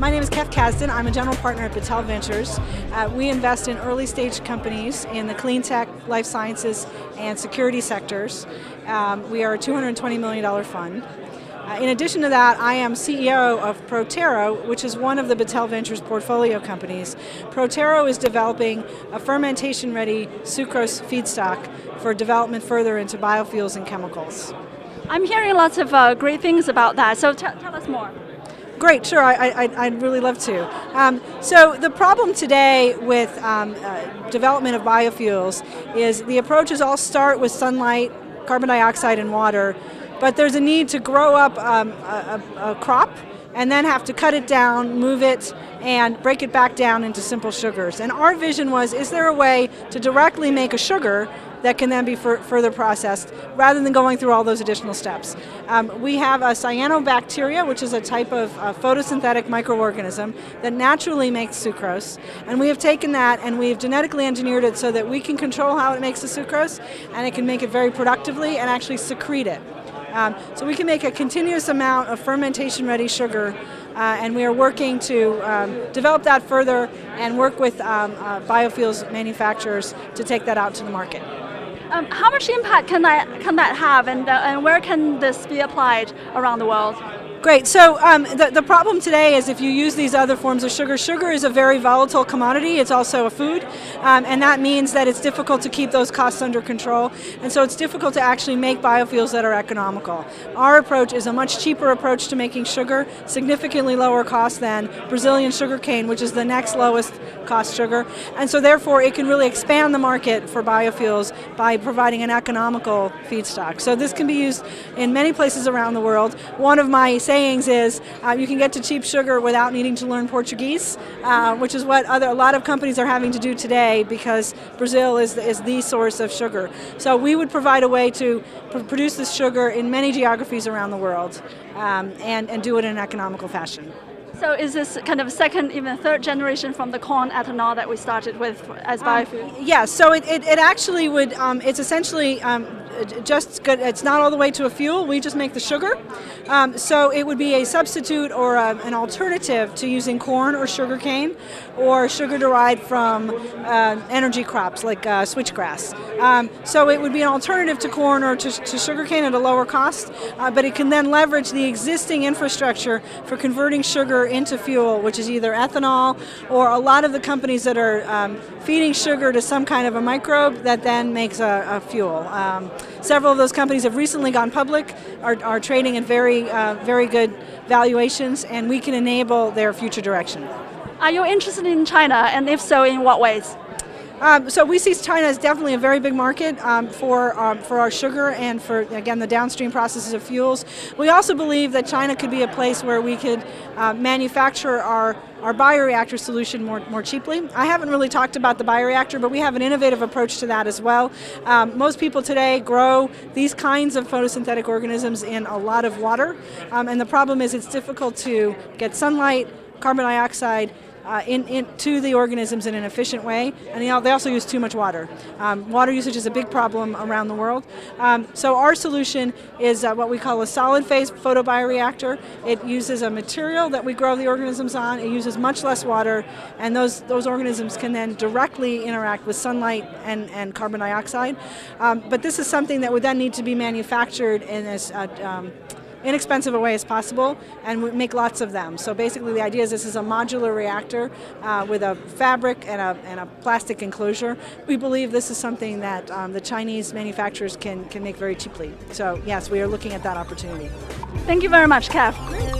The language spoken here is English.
My name is Kev Kasten. I'm a general partner at Battelle Ventures. We invest in early stage companies in the clean tech, life sciences, and security sectors. We are a $220 million fund. In addition to that, I am CEO of Protero, which is one of the Battelle Ventures portfolio companies. Protero is developing a fermentation-ready sucrose feedstock for development further into biofuels and chemicals. I'm hearing lots of great things about that, so tell us more. Great, sure, I'd really love to. So the problem today with development of biofuels is the approaches all start with sunlight, carbon dioxide, and water, but there's a need to grow up a crop and then have to cut it down, move it, and break it back down into simple sugars. And our vision was, is there a way to directly make a sugar that can then be further processed rather than going through all those additional steps? We have a cyanobacteria, which is a type of photosynthetic microorganism that naturally makes sucrose. And we have taken that and we've genetically engineered it so that we can control how it makes the sucrose, and it can make it very productively and actually secrete it. So we can make a continuous amount of fermentation-ready sugar, and we are working to develop that further and work with biofuels manufacturers to take that out to the market. How much impact can that have, and where can this be applied around the world? Great, so the problem today is if you use these other forms of sugar, sugar is a very volatile commodity, it's also a food, and that means that it's difficult to keep those costs under control, and so it's difficult to actually make biofuels that are economical. Our approach is a much cheaper approach to making sugar, significantly lower cost than Brazilian sugarcane, which is the next lowest cost sugar, and so therefore it can really expand the market for biofuels by providing an economical feedstock. So this can be used in many places around the world. One of my sayings is you can get to cheap sugar without needing to learn Portuguese, which is what a lot of companies are having to do today because Brazil is the source of sugar. So we would provide a way to produce this sugar in many geographies around the world and do it in an economical fashion. So is this kind of second, even third generation from the corn ethanol that we started with as biofuel? Yeah, so it actually would, it's essentially just good, it's not all the way to a fuel, we just make the sugar. So it would be a substitute or an alternative to using corn or sugarcane or sugar derived from energy crops like switchgrass. So it would be an alternative to corn or to sugarcane at a lower cost, but it can then leverage the existing infrastructure for converting sugar into fuel, which is either ethanol or a lot of the companies that are feeding sugar to some kind of a microbe that then makes a fuel. Several of those companies have recently gone public, are trading at very, very good valuations, and we can enable their future direction. Are you interested in China, and if so, in what ways? So we see China as definitely a very big market for our sugar and for, again, the downstream processes of fuels. We also believe that China could be a place where we could manufacture our bioreactor solution more cheaply. I haven't really talked about the bioreactor, but we have an innovative approach to that as well. Most people today grow these kinds of photosynthetic organisms in a lot of water, and the problem is it's difficult to get sunlight, carbon dioxide, to the organisms in an efficient way, and they also use too much water. Water usage is a big problem around the world. So our solution is what we call a solid phase photobioreactor. It uses a material that we grow the organisms on, it uses much less water, and those organisms can then directly interact with sunlight and carbon dioxide. But this is something that would then need to be manufactured in this inexpensive a way as possible, and we make lots of them. So basically the idea is this is a modular reactor with a fabric and a plastic enclosure. We believe this is something that the Chinese manufacturers can make very cheaply. So yes, we are looking at that opportunity. Thank you very much, Kev.